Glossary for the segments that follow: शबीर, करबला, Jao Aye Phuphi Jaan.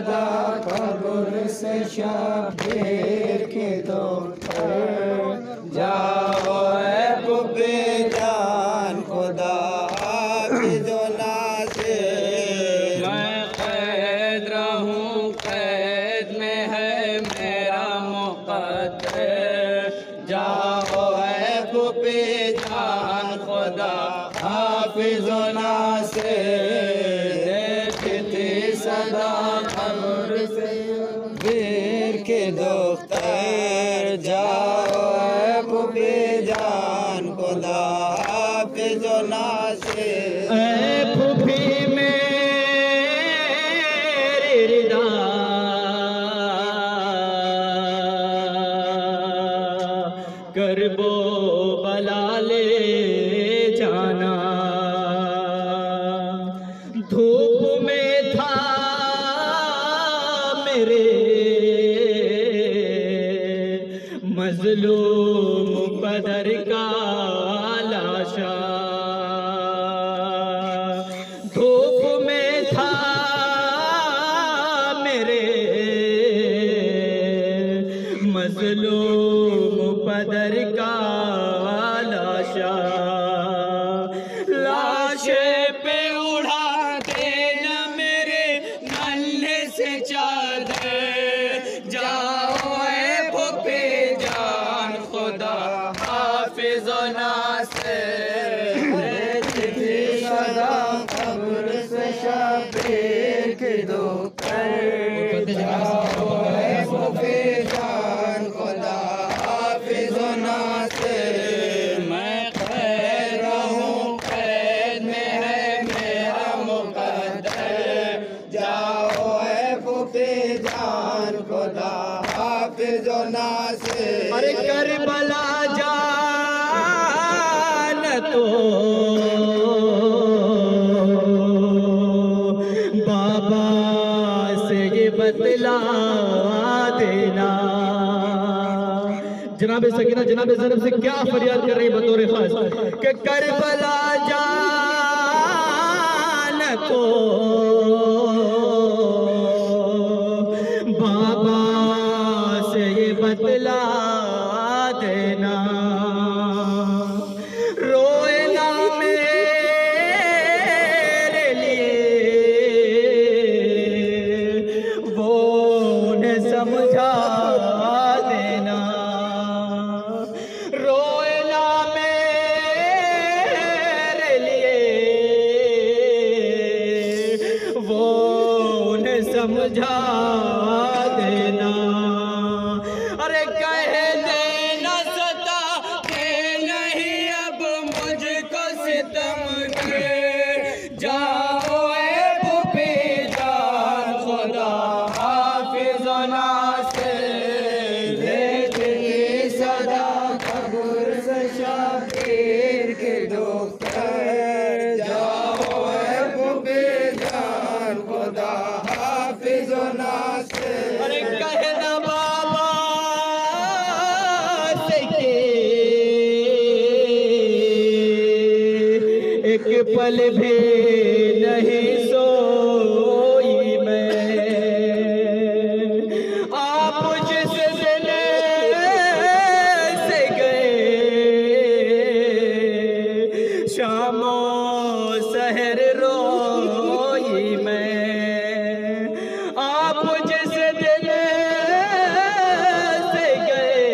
सदा कब्र से शबीर की दौड़ पर जाओ ऐ फुफी जान खुदा की जो नाज़े मैं कैद रहूँ कैद में है मेरा मुक़द्दर जाओ ऐ फुफी जान खुदा हाफ़िज़ो नाज़े सदा कब्र से शबीर की दौड़ पर जाओ ऐ फुफी जान खुदा हाफ़िज़ो नाज़िर ऐ फुफी मेरी रिदा करबो बला ले जाना धूप में था मेरे मज़लूम बदर का लाशा धूप में था मेरे मज़लूम बदर का लाशा लाशे पे उड़ा देना मेरे नल्ले से चादर जाओ ऐ फुफी जान खुदा हाफ़िज़ो नाज़िर सदा कब्र से शबीर की दौड़ पर जाओ ऐ फुफी जान खुदा हाफ़िज़ो नाज़िर मैं कैद रहूँ कैद में है मेरा मुक़द्दर जाओ ऐ फुफी जान खुदा हाफ़िज़ो नाज़िर अरे करबला जान तो बाबा से ये बतला देना जनाब सकीना जनाब ज़रब से क्या फरियाद कर रही बतौर खास कि करबला जान तो बाबा से ये बतला देना रोना मेरे लिए वो न समझा देना रोना मेरे लिए वो न समझा देना अरे कह देना सता के नहीं अब मुझको सितम के जाओ ऐ फुफी जान खुदा हाफ़िज़ो नाज़िर सदा कब्र से शबीर की दौड़ पर जाओ ऐ फुफी जान खुदा हाफ़िज़ो नाज़िर अरे कहना एक पल भी नहीं सोई मैं आप जिस दिन से गए शामो सहर रोई मैं आप जिस दिन से गए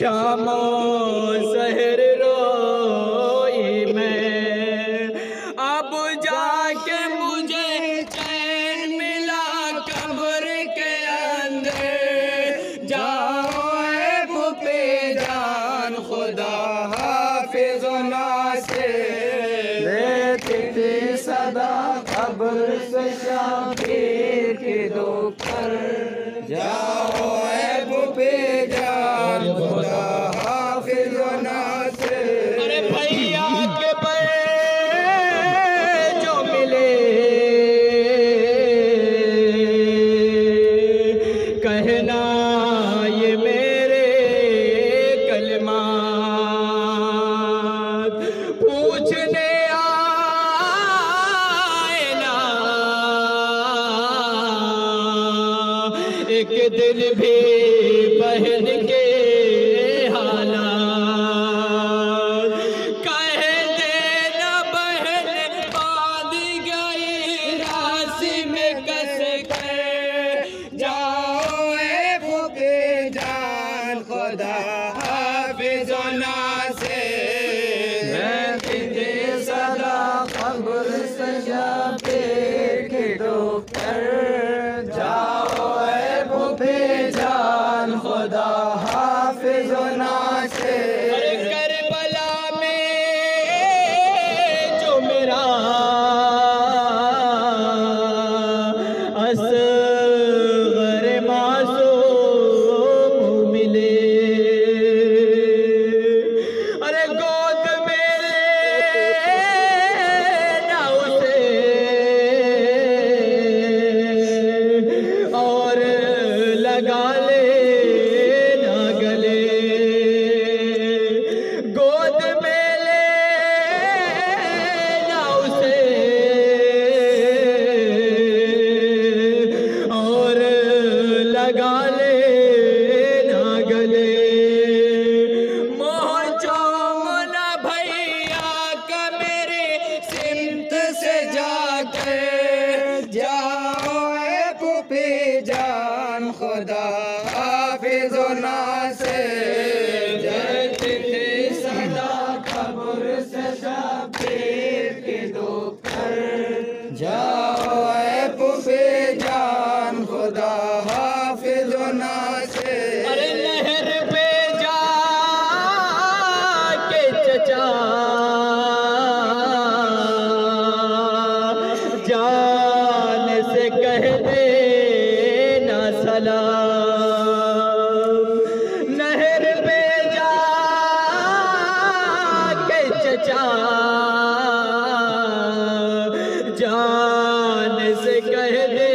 शामो सहर सदा कब्र से शबीर की दौड़ पर जाओ ऐ फुफी जान खुदा हाफ़िज़ो नाज़िर अरे भैया के पर जो मिले कहना ये मेरे कलमा पूछने आए ना दिल भी पहन के हाला कह देना बहन बांध गई रास में कस के जाओ ए फूफी जान खुदा हाफिज़ से सदा खबर सजा पे के डॉक्टर जाओ ए फूफी जान खुदा हाफिज़ से। करबला में जो मेरा असग़र मासूम मिले खुदा हाफिज़ से सदा कब्र से के दो कर जाओ ए फूफी जान खुदा हाफिज़ से। अरे लहर पे जा के चचा जान से कह दे नहर पे जा के चचा जान से कह दे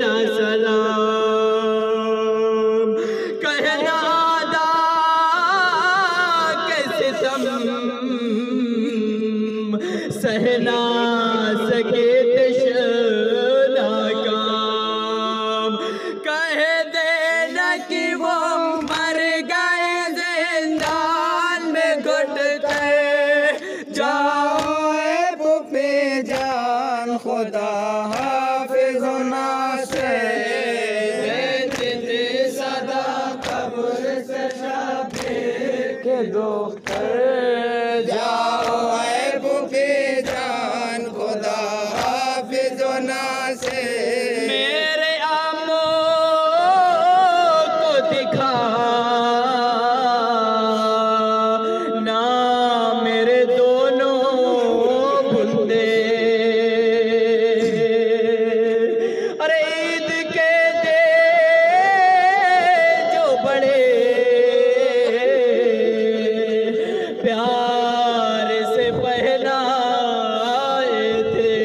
ना सलाम कहना दा कैसे सम सहना सके खुदा हाफिज़ से सदा कब्र से के दो कर जाओ ए फूफी जान खुदा हाफिज़ से। मेरे आमो को दिखा ना मेरे दोनों बुंदे प्यार से पहनाए थे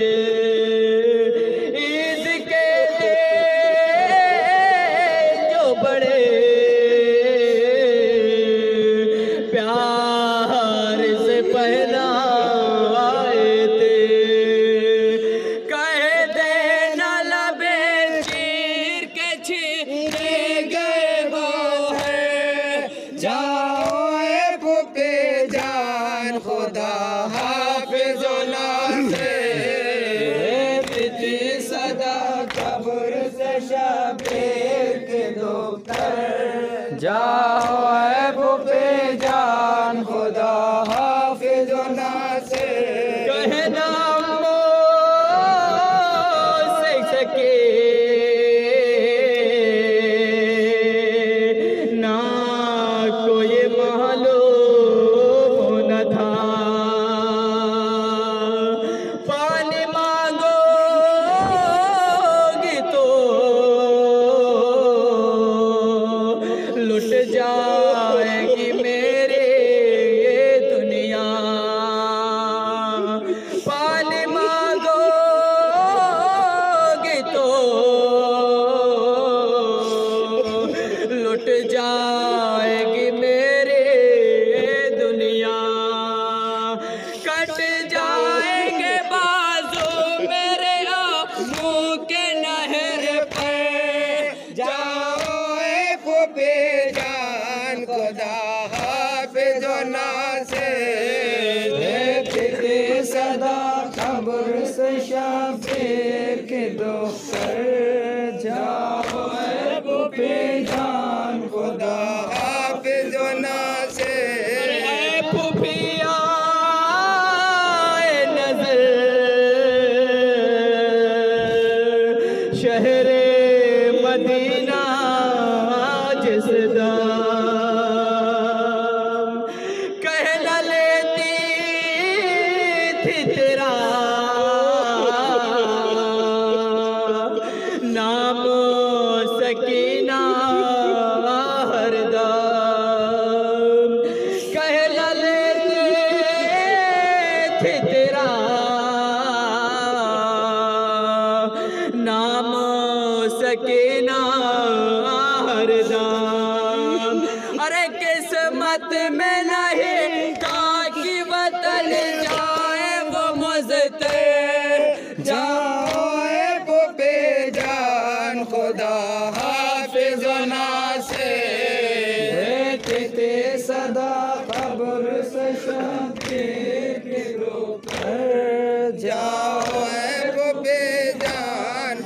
ईद के जो बड़े प्यार से पहनाए थे कह देना लबे चीर के छीरे गए वो है जाओ ए फूफी खुदा हाफिज़ से सदा कब्र से शबीर के दो कर जाओ ए फूफी जान खुदा हाफिज़ से। कहना से सके ना कोई मालूम जाएगी मेरे दुनिया पानी मांगोगे तो लुट जाएगी मेरे दुनिया कट जाएंगे बाजू मेरे मुँह के नहर पे जा के दो सर, जाओ ऐ फूफी जान खुदा हाफिज़ ना से जाओ ऐ फूफी जान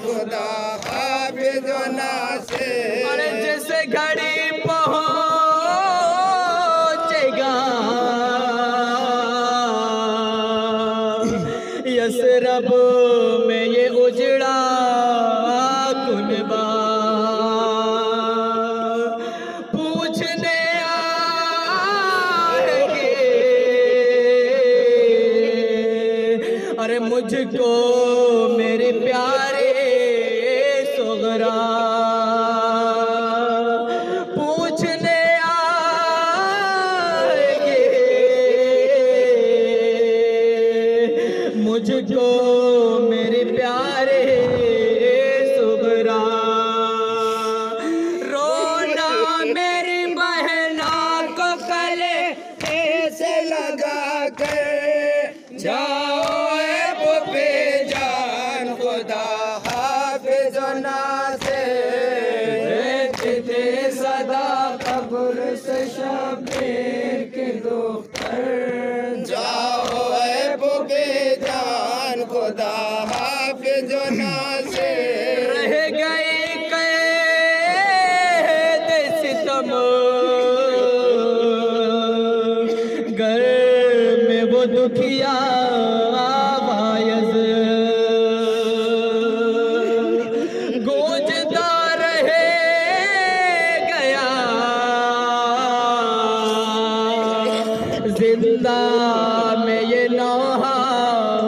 खुदा हाफिज़ ना से। और जिस घड़ी पहुँचेगा यसरब में ये उजड़ा कुनबा पूछने मुझको मेरे प्यारे सोगरा पूछने आएंगे, मुझको मेरे प्यारे सोगरा। रोना मेरी बहना को गले ऐसे लगा कर जा दुखिया आवाज़ गूंजता रहे गया जिंदा में ये नौहा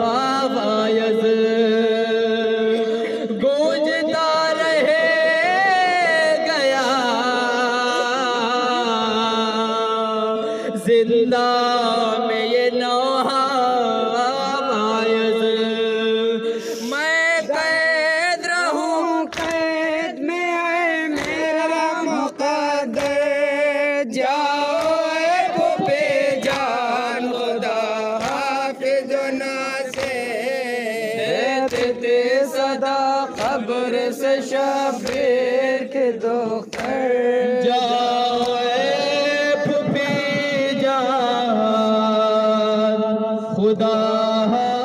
आवाज़ गूंजता रहे गया जिंदा में ये नौ शबीर के दो कर। जाओ ऐ फूफी जान खुदा